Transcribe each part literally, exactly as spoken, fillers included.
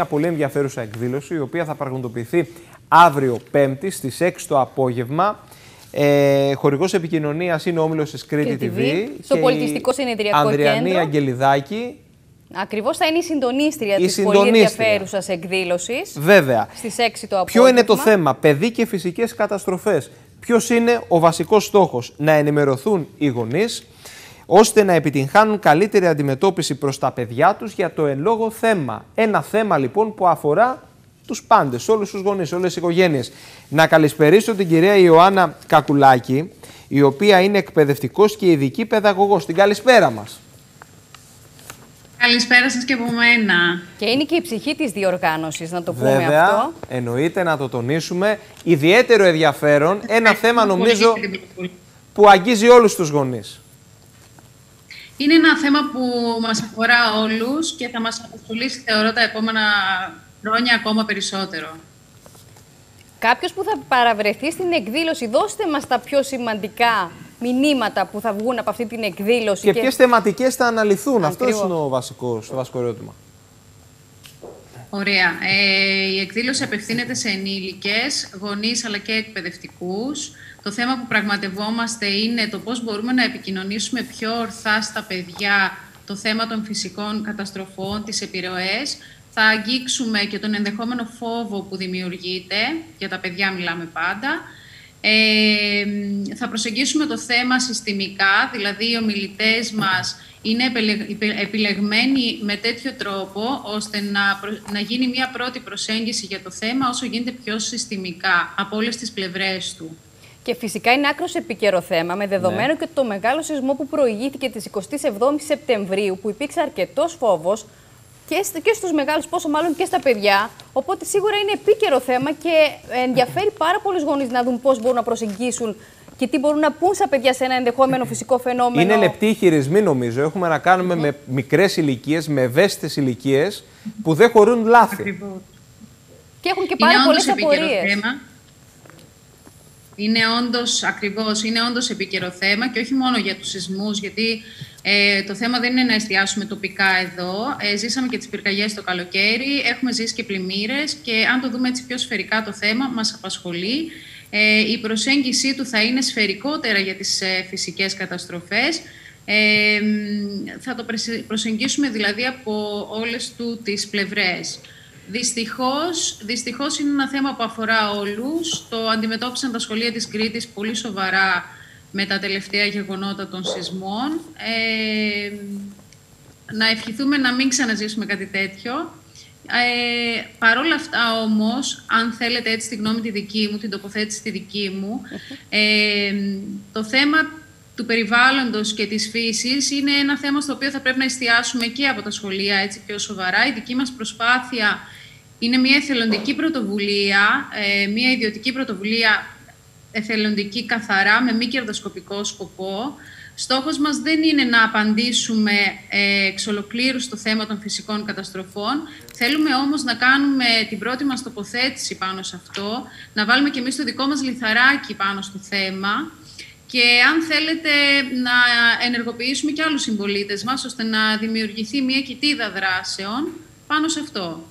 Μια πολύ ενδιαφέρουσα εκδήλωση, η οποία θα πραγματοποιηθεί αύριο Πέμπτη στις έξι το απόγευμα. Ε, χορηγός επικοινωνίας είναι ο όμιλος της Κρήτη τι βι. Στο πολιτιστικό συνεδριακό κέντρο. Ανδριανή Αγγελιδάκη. Ακριβώς, θα είναι η συντονίστρια της πολύ ενδιαφέρουσας εκδήλωσης. Βέβαια. Στις έξι το απόγευμα. Ποιο είναι το θέμα? Παιδί και φυσικές καταστροφές. Ποιος είναι ο βασικός στόχος? Να ενημερωθούν οι γονείς, ώστε να επιτυγχάνουν καλύτερη αντιμετώπιση προς τα παιδιά τους για το εν λόγω θέμα. Ένα θέμα λοιπόν που αφορά τους πάντες, όλους τους γονείς, όλες τις οικογένειες. Να καλησπερίσω την κυρία Ιωάννα Κακουλάκη, η οποία είναι εκπαιδευτικός και ειδική παιδαγωγός. Την καλησπέρα μας. Καλησπέρα σας και από μένα. Και είναι και η ψυχή της διοργάνωσης, να το πούμε. Βέβαια, αυτό. Εννοείται, να το τονίσουμε. Ιδιαίτερο ενδιαφέρον, ένα θέμα νομίζω που αγγίζει όλους τους γονείς. Είναι ένα θέμα που μας αφορά όλους και θα μας απασχολήσει, θεωρώ, τα επόμενα χρόνια ακόμα περισσότερο. Κάποιος που θα παραβρεθεί στην εκδήλωση, δώστε μας τα πιο σημαντικά μηνύματα που θα βγουν από αυτή την εκδήλωση. Και, και... ποιες θεματικές θα αναλυθούν. Αυτό είναι ο βασικός, το βασικό ερώτημα. Ωραία. Ε, η εκδήλωση απευθύνεται σε ενήλικες, γονείς αλλά και εκπαιδευτικούς. Το θέμα που πραγματευόμαστε είναι το πώς μπορούμε να επικοινωνήσουμε πιο ορθά στα παιδιά το θέμα των φυσικών καταστροφών, τις επιρροές. Θα αγγίξουμε και τον ενδεχόμενο φόβο που δημιουργείται, για τα παιδιά μιλάμε πάντα. Ε, θα προσεγγίσουμε το θέμα συστημικά, δηλαδή οι ομιλητές μας είναι επιλεγμένοι με τέτοιο τρόπο ώστε να, προ... να γίνει μια πρώτη προσέγγιση για το θέμα όσο γίνεται πιο συστημικά από όλες τις πλευρές του. Και φυσικά είναι άκρως επικαιρό θέμα, με δεδομένο ναι. και το μεγάλο σεισμό που προηγήθηκε της εικοστής εβδόμης Σεπτεμβρίου, που υπήρξε αρκετός φόβος και στους μεγάλους, πόσο μάλλον και στα παιδιά. Οπότε σίγουρα είναι επίκαιρο θέμα και ενδιαφέρει πάρα πολλούς γονείς να δουν πώς μπορούν να προσεγγίσουν και τι μπορούν να πούν στα παιδιά σε ένα ενδεχόμενο φυσικό φαινόμενο. Είναι λεπτοί οι χειρισμοί, νομίζω. Έχουμε να κάνουμε με μικρές ηλικίες, με ευαίσθητες ηλικίες που δεν χωρούν λάθη. Ακριβώς. Και έχουν και πάρα πολλές απορίες. Είναι όντως, ακριβώς, είναι όντως επίκαιρο θέμα και όχι μόνο για τους σεισμούς, γιατί ε, το θέμα δεν είναι να εστιάσουμε τοπικά εδώ. Ε, ζήσαμε και τις πυρκαγιές το καλοκαίρι, έχουμε ζήσει και πλημμύρες και αν το δούμε έτσι πιο σφαιρικά το θέμα, μας απασχολεί. Ε, η προσέγγιση του θα είναι σφαιρικότερα για τις ε, φυσικές καταστροφές. Ε, θα το προσεγγίσουμε δηλαδή από όλες του τις πλευρές. Δυστυχώς, δυστυχώς είναι ένα θέμα που αφορά όλους. Το αντιμετώπισαν τα σχολεία της Κρήτης πολύ σοβαρά με τα τελευταία γεγονότα των σεισμών. Ε, να ευχηθούμε να μην ξαναζήσουμε κάτι τέτοιο. Ε, Παρ' όλα αυτά όμως, αν θέλετε έτσι τη γνώμη τη δική μου, την τοποθέτηση τη δική μου, ε, το θέμα του περιβάλλοντος και της φύσης είναι ένα θέμα στο οποίο θα πρέπει να εστιάσουμε και από τα σχολεία έτσι πιο σοβαρά. Η δική μας προσπάθεια είναι μια εθελοντική πρωτοβουλία, μια ιδιωτική πρωτοβουλία εθελοντική καθαρά, με μη κερδοσκοπικό σκοπό. Στόχος μας δεν είναι να απαντήσουμε εξ ολοκλήρου στο θέμα των φυσικών καταστροφών. Θέλουμε όμως να κάνουμε την πρώτη μας τοποθέτηση πάνω σε αυτό, να βάλουμε και εμείς το δικό μας λιθαράκι πάνω στο θέμα και αν θέλετε να ενεργοποιήσουμε και άλλους συμπολίτες μας, ώστε να δημιουργηθεί μια κοιτίδα δράσεων πάνω σε αυτό.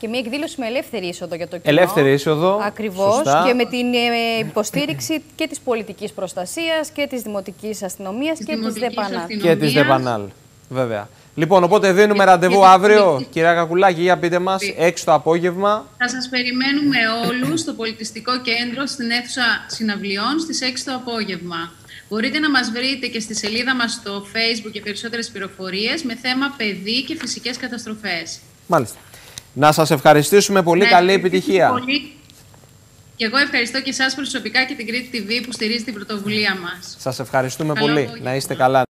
Και μια εκδήλωση με ελεύθερη είσοδο για το κοινό. Ελεύθερη είσοδο. Ακριβώς. Σωστά. Και με την υποστήριξη και της πολιτικής προστασίας και της δημοτικής αστυνομίας της και της ΔΕΠΑΝΑΛ. Και της ΔΕΠΑΝΑΛ, βέβαια. Λοιπόν, οπότε δίνουμε και ραντεβού και αύριο. Και... Κυρία Κακουλάκη, για πείτε μας, έξι το απόγευμα. Θα σας περιμένουμε όλους στο πολιτιστικό κέντρο, στην αίθουσα συναυλιών, στις έξι το απόγευμα. Μπορείτε να μας βρείτε και στη σελίδα μας στο Facebook για περισσότερες πληροφορίες με θέμα παιδί και φυσικές καταστροφές. Μάλιστα. Να σας ευχαριστήσουμε πολύ. Ναι, καλή επιτυχία. Πολύ. Και εγώ ευχαριστώ και εσάς προσωπικά και την Κρήτη τι βι που στηρίζει την πρωτοβουλία μας. Σας ευχαριστούμε. Καλό πολύ. Απόγευμα. Να είστε καλά.